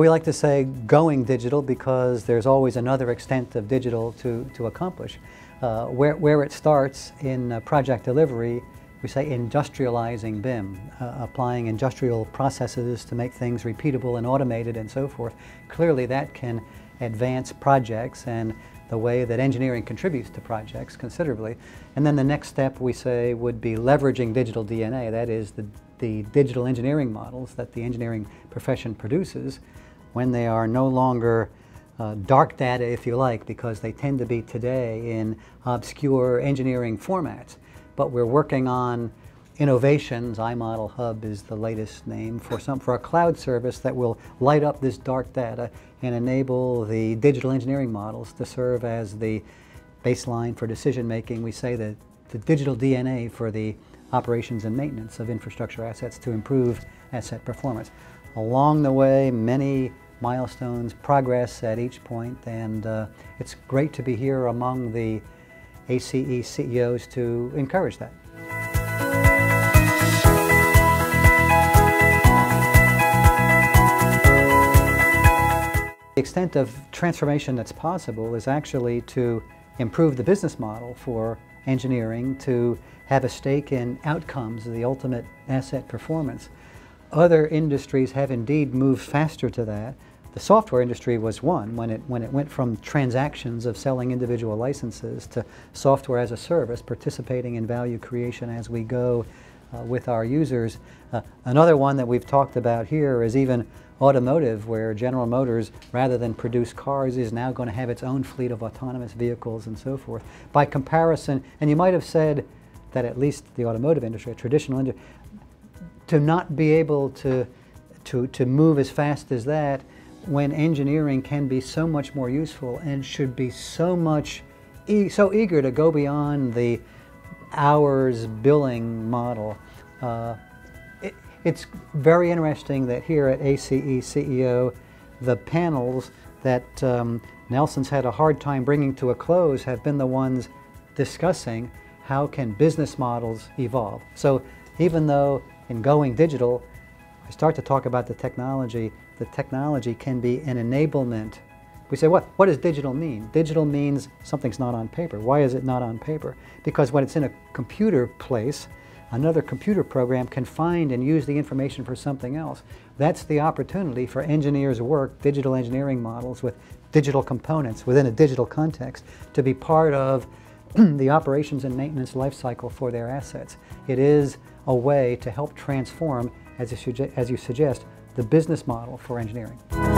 We like to say going digital because there's always another extent of digital to accomplish. Where it starts in project delivery, we say industrializing BIM, applying industrial processes to make things repeatable and automated and so forth. Clearly that can advance projects and the way that engineering contributes to projects considerably. And then the next step we say would be leveraging digital DNA, that is the digital engineering models that the engineering profession produces when they are no longer dark data, if you like, because they tend to be today in obscure engineering formats. But we're working on innovations. iModel Hub is the latest name for a cloud service that will light up this dark data and enable the digital engineering models to serve as the baseline for decision making. We say that the digital DNA for the operations and maintenance of infrastructure assets to improve asset performance. Along the way, many milestones, progress at each point, and it's great to be here among the ACE CEOs to encourage that. The extent of transformation that's possible is actually to improve the business model for engineering, to have a stake in outcomes, the ultimate asset performance. Other industries have indeed moved faster to that. The software industry was one when it went from transactions of selling individual licenses to software as a service, participating in value creation as we go with our users. Another one that we've talked about here is even automotive, where General Motors, rather than produce cars, is now going to have its own fleet of autonomous vehicles and so forth. By comparison, and you might have said that at least the automotive industry, a traditional industry, to not be able to move as fast as that when engineering can be so much more useful and should be so eager to go beyond the hours billing model. It's very interesting that here at ACE CEO, the panels that Nelson's had a hard time bringing to a close have been the ones discussing how can business models evolve. So even though in going digital, I start to talk about the technology can be an enablement. We say, what does digital mean? Digital means something's not on paper. Why is it not on paper? Because when it's in a computer place, another computer program can find and use the information for something else. That's the opportunity for engineers' work, digital engineering models with digital components within a digital context to be part of the operations and maintenance lifecycle for their assets. It is a way to help transform, as you suggest, the business model for engineering.